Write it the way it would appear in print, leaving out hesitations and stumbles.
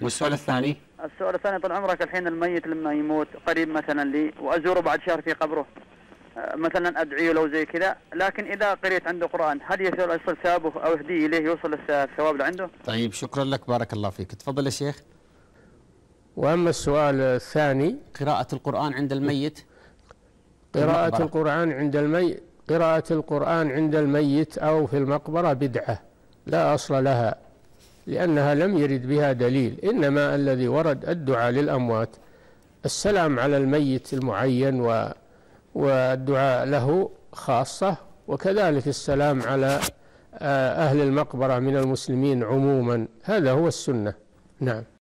والسؤال الثاني؟ السؤال الثاني طال عمرك الحين الميت لما يموت قريب مثلا لي وازوره بعد شهر في قبره مثلا ادعيه لو زي كذا، لكن اذا قريت عنده قرآن هل يصل ثوابه او اهديه اليه يوصل الثواب اللي عنده؟ طيب شكرا لك بارك الله فيك، تفضل يا شيخ. واما السؤال الثاني قراءة القرآن عند الميت، قراءة القرآن عند الميت أو في المقبرة بدعة لا أصل لها، لأنها لم يرد بها دليل، إنما الذي ورد الدعاء للأموات، السلام على الميت المعين والدعاء له خاصة، وكذلك السلام على أهل المقبرة من المسلمين عموما، هذا هو السنة. نعم.